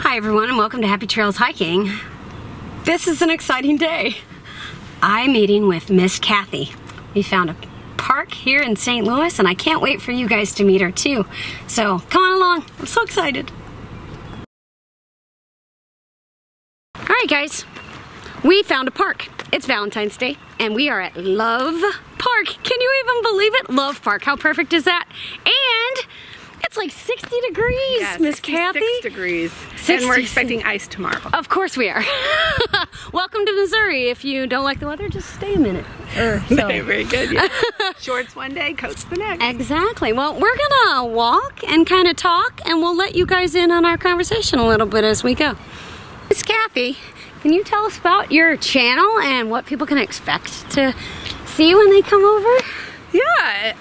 Hi everyone, and welcome to Happy Trails Hiking. This is an exciting day. I'm meeting with Ms. Kathy. We found a park here in St. Louis, and I can't wait for you guys to meet her too. So come on along, I'm so excited. Alright guys, we found a park. It's Valentine's Day, and we are at Love Park. Can you even believe it? Love Park, how perfect is that? And it's like 60 degrees, yes, Miss Kathy. 6 degrees. 60. And we're expecting ice tomorrow. Of course we are. Welcome to Missouri. If you don't like the weather, just stay a minute. So. Very good. Yeah. Shorts one day, coats the next. Exactly. Well, we're gonna walk and kind of talk, and we'll let you guys in on our conversation a little bit as we go. Miss Kathy, can you tell us about your channel and what people can expect to see when they come over? Yeah,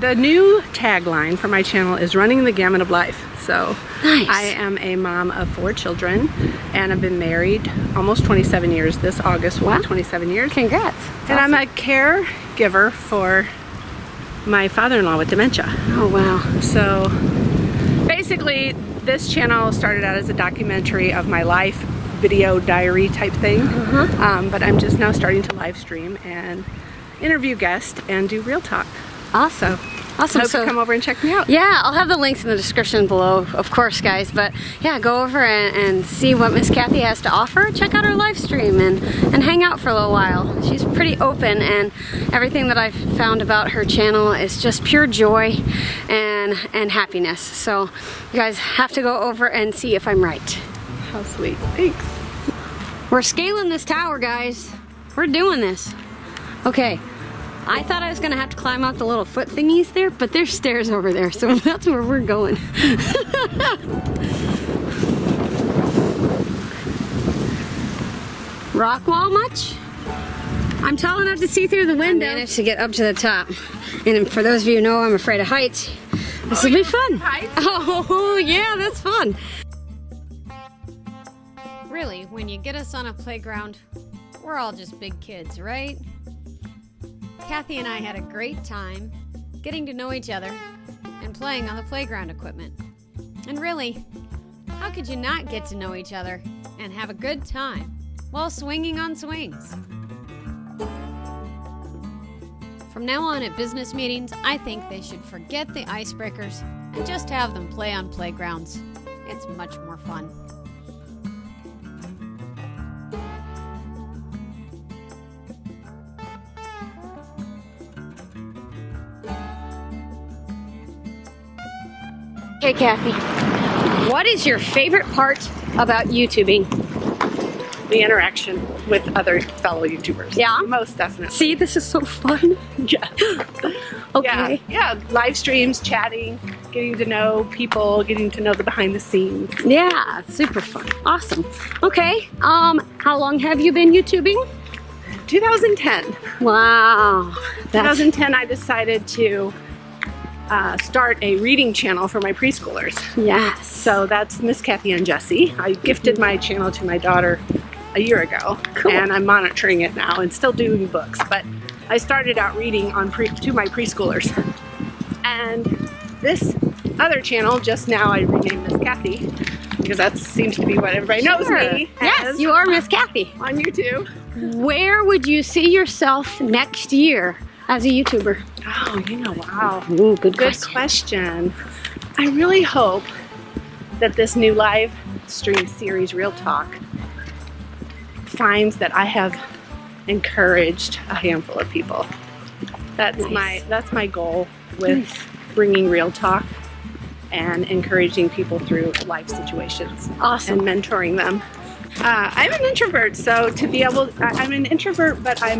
the new tagline for my channel is running the gamut of life. So nice. I am a mom of 4 children, and I've been married almost 27 years. This August will be 27 years. Congrats. That's and awesome. I'm a caregiver for my father-in-law with dementia. Oh, wow. So basically this channel started out as a documentary of my life, video diary type thing. But I'm just now starting to live stream and interview guest and do Real Talk. Awesome. Awesome. So come over and check me out. Yeah, I'll have the links in the description below, of course, guys. But yeah, go over and see what Miss Kathy has to offer. Check out her live stream and hang out for a little while. She's pretty open, and everything that I've found about her channel is just pure joy and happiness. So you guys have to go over and see if I'm right. How sweet. Thanks. We're scaling this tower, guys. We're doing this. Okay. I thought I was gonna have to climb up the little foot thingies there, but there's stairs over there, so that's where we're going. Rock wall much? I'm tall enough to see through the window. I managed to get up to the top. And for those of you who know I'm afraid of heights, this will be fun. Heights? Oh yeah, that's fun. Really, when you get us on a playground, we're all just big kids, right? Kathy and I had a great time getting to know each other and playing on the playground equipment. And really, how could you not get to know each other and have a good time while swinging on swings? From now on at business meetings, I think they should forget the icebreakers and just have them play on playgrounds. It's much more fun. Hey Kathy, what is your favorite part about YouTubing? The interaction with other fellow YouTubers. Yeah? Most definitely. See, this is so fun. Yeah. Okay. Yeah, live streams, chatting, getting to know people, getting to know the behind the scenes. Yeah, super fun. Awesome. Okay, how long have you been YouTubing? 2010. Wow. That's... 2010 I decided to start a reading channel for my preschoolers. Yes. So that's Miss Kathy and Jesse. I gifted my channel to my daughter a year ago. Cool. And I'm monitoring it now and still doing books, but I started out reading on to my preschoolers. And this other channel, just now I renamed Miss Kathy because that seems to be what everybody knows me as. Yes, you are Miss Kathy. On YouTube. Where would you see yourself next year as a YouTuber? Oh, you know, wow. Ooh, good question. I really hope that this new live stream series, Real Talk, finds that I have encouraged a handful of people. That's my goal with bringing Real Talk and encouraging people through life situations. Awesome. And mentoring them. I'm an introvert, so to be able, I'm an introvert, but I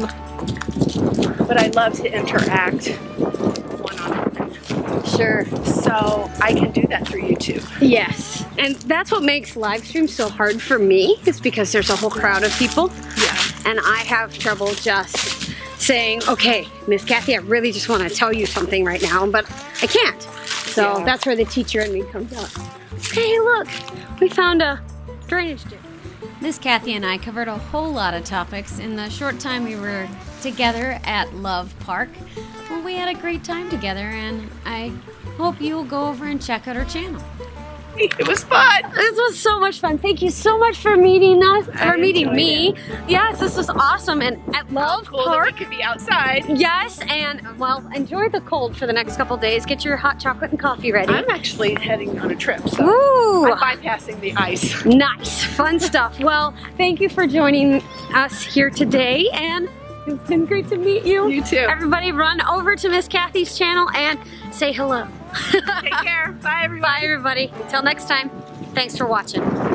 love to interact one-on-one. Sure. So I can do that through YouTube. Yes. And that's what makes live streams so hard for me, is because there's a whole crowd of people. Yeah. And I have trouble just saying, okay, Miss Kathy, I really just want to tell you something right now, but I can't. So that's where the teacher in me comes out. Hey, look, we found a drainage ditch. Miss Kathy and I covered a whole lot of topics in the short time we were together at Love Park. Well, we had a great time together, and I hope you'll go over and check out her channel. It was fun. This was so much fun. Thank you so much for meeting us, for meeting me. Yes, this was awesome. And at Love Park, that we could be outside. Yes, and well, enjoy the cold for the next couple days. Get your hot chocolate and coffee ready. I'm actually heading on a trip, so I'm bypassing the ice. Nice, fun stuff. Well, thank you for joining us here today, and it's been great to meet you. You too. Everybody, run over to Ms. Kathy's channel and say hello. Take care. Bye, everybody. Bye, everybody. Until next time, thanks for watching.